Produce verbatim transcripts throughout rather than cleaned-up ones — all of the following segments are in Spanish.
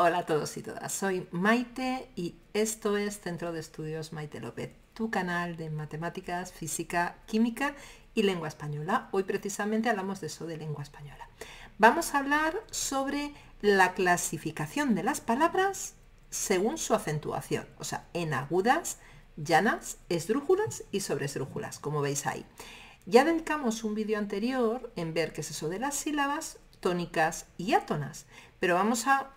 Hola a todos y todas, soy Maite y esto es Centro de Estudios Mayte López, tu canal de matemáticas, física, química y lengua española. Hoy precisamente hablamos de eso, de lengua española. Vamos a hablar sobre la clasificación de las palabras según su acentuación, o sea, en agudas, llanas, esdrújulas y sobresdrújulas, como veis ahí. Ya dedicamos un vídeo anterior en ver qué es eso de las sílabas tónicas y átonas, pero vamos a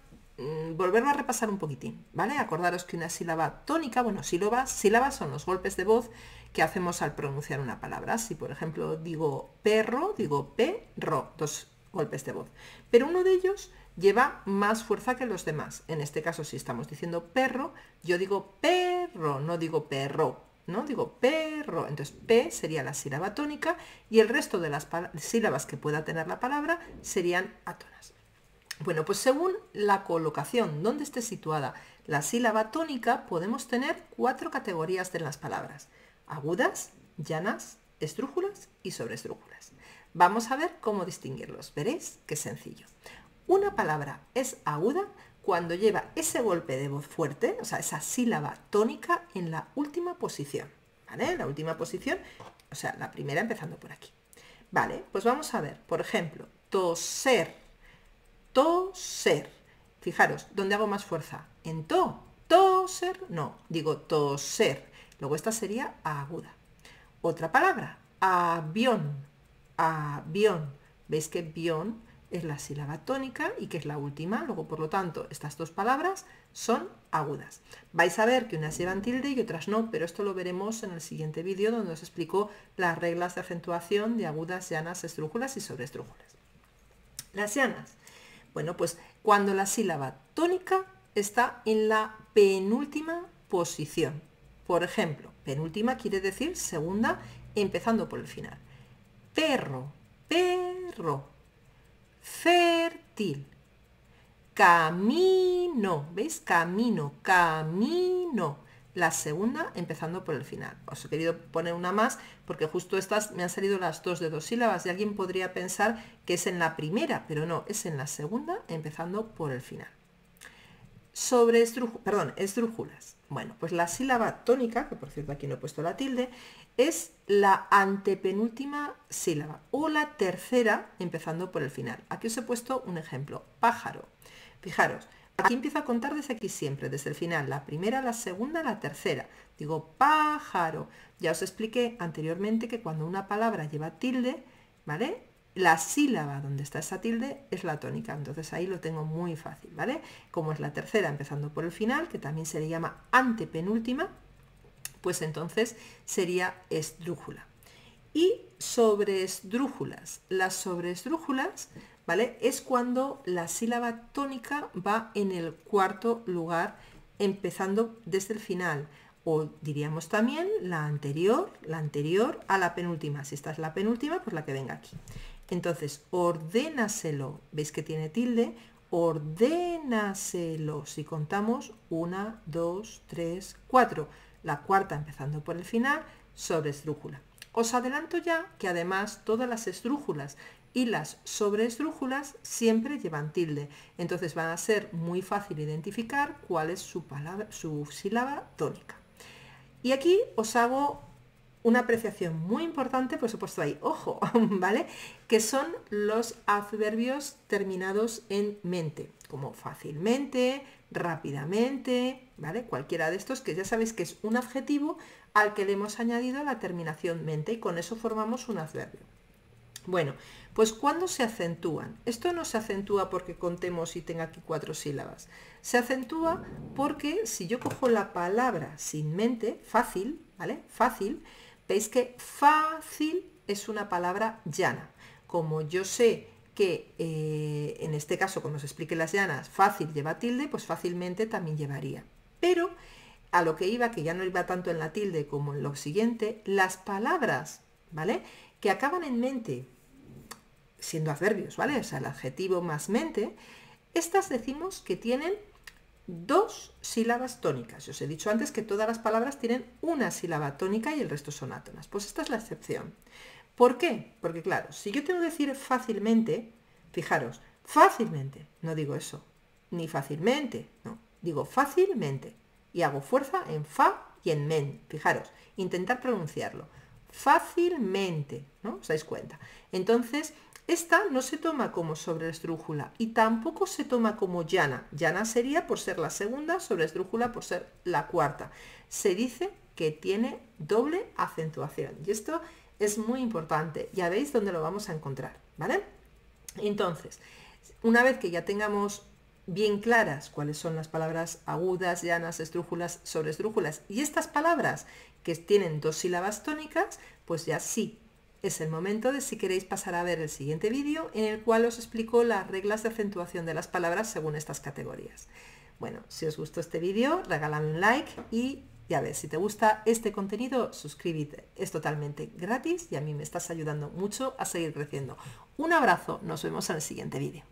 volverlo a repasar un poquitín, ¿vale? Acordaros que una sílaba tónica, bueno, sílabas, sílabas son los golpes de voz que hacemos al pronunciar una palabra. Si, por ejemplo, digo perro, digo pe-ro, dos golpes de voz. Pero uno de ellos lleva más fuerza que los demás. En este caso, si estamos diciendo perro, yo digo perro, no digo perro, ¿no? Digo perro. Entonces, pe sería la sílaba tónica y el resto de las sílabas que pueda tener la palabra serían átonas. Bueno, pues según la colocación donde esté situada la sílaba tónica, podemos tener cuatro categorías de las palabras: agudas, llanas, esdrújulas y sobresdrújulas. Vamos a ver cómo distinguirlos. Veréis que es sencillo. Una palabra es aguda cuando lleva ese golpe de voz fuerte, o sea, esa sílaba tónica en la última posición, ¿vale? La última posición, o sea, la primera empezando por aquí. Vale, pues vamos a ver, por ejemplo, toser. Toser. Fijaros, ¿dónde hago más fuerza? En to. Toser. No, digo toser. Luego esta sería aguda. Otra palabra, avión. Avión. ¿Veis que avión es la sílaba tónica y que es la última? Luego, por lo tanto, estas dos palabras son agudas. Vais a ver que unas llevan tilde y otras no, pero esto lo veremos en el siguiente vídeo donde os explico las reglas de acentuación de agudas, llanas, esdrújulas y sobresdrújulas. Las llanas. Bueno, pues cuando la sílaba tónica está en la penúltima posición. Por ejemplo, penúltima quiere decir segunda, empezando por el final. Perro, perro. Fértil. Camino. ¿Veis? Camino, camino. La segunda empezando por el final. Os he querido poner una más porque justo estas me han salido las dos de dos sílabas y alguien podría pensar que es en la primera, pero no, es en la segunda empezando por el final. Sobre esdrújulas, perdón, esdrújulas. Bueno, pues la sílaba tónica, que por cierto aquí no he puesto la tilde, es la antepenúltima sílaba o la tercera empezando por el final. Aquí os he puesto un ejemplo, pájaro. Fijaros, aquí empiezo a contar desde aquí siempre, desde el final, la primera, la segunda, la tercera. Digo pájaro. Ya os expliqué anteriormente que cuando una palabra lleva tilde, ¿vale? La sílaba donde está esa tilde es la tónica, entonces ahí lo tengo muy fácil, ¿vale? Como es la tercera empezando por el final, que también se le llama antepenúltima, pues entonces sería esdrújula. Y sobresdrújulas. Las sobresdrújulas, ¿vale? Es cuando la sílaba tónica va en el cuarto lugar, empezando desde el final. O diríamos también la anterior, la anterior a la penúltima. Si esta es la penúltima, pues la que venga aquí. Entonces, ordénaselo. ¿Veis que tiene tilde? Ordénaselo. Si contamos, una, dos, tres, cuatro. La cuarta empezando por el final, sobresdrújula. Os adelanto ya que además todas las esdrújulas y las sobresdrújulas siempre llevan tilde. Entonces van a ser muy fácil identificar cuál es su, palabra, su sílaba tónica. Y aquí os hago una apreciación muy importante, por supuesto ahí, ojo, ¿vale? Que son los adverbios terminados en mente, como fácilmente, rápidamente, ¿vale? Cualquiera de estos que ya sabéis que es un adjetivo al que le hemos añadido la terminación mente y con eso formamos un adverbio. Bueno, pues ¿cuándo se acentúan? Esto no se acentúa porque contemos y tenga aquí cuatro sílabas. Se acentúa porque si yo cojo la palabra sin mente, fácil, ¿vale? Fácil, veis que fácil es una palabra llana. Como yo sé que eh, en este caso, cuando se expliquen las llanas, fácil lleva tilde, pues fácilmente también llevaría. Pero a lo que iba, que ya no iba tanto en la tilde como en lo siguiente, las palabras, ¿vale?, que acaban en mente, siendo adverbios, ¿vale? O sea, el adjetivo más mente, estas decimos que tienen dos sílabas tónicas. Os he dicho antes que todas las palabras tienen una sílaba tónica y el resto son átonas. Pues esta es la excepción. ¿Por qué? Porque claro, si yo tengo que decir fácilmente, fijaros, fácilmente, no digo eso, ni fácilmente, no, digo fácilmente, y hago fuerza en fa y en men, fijaros, intentar pronunciarlo, fácilmente, ¿no? ¿Os dais cuenta? Entonces, esta no se toma como sobreestrújula y tampoco se toma como llana, llana sería por ser la segunda, sobreestrújula por ser la cuarta, se dice que tiene doble acentuación, y esto es muy importante, ya veis dónde lo vamos a encontrar, ¿vale? Entonces, una vez que ya tengamos bien claras cuáles son las palabras agudas, llanas, estrújulas, sobreestrújulas y estas palabras que tienen dos sílabas tónicas, pues ya sí es el momento de si queréis pasar a ver el siguiente vídeo en el cual os explico las reglas de acentuación de las palabras según estas categorías. Bueno, si os gustó este vídeo, regaladme un like y ya ves, si te gusta este contenido, suscríbete. Es totalmente gratis y a mí me estás ayudando mucho a seguir creciendo. Un abrazo, nos vemos en el siguiente vídeo.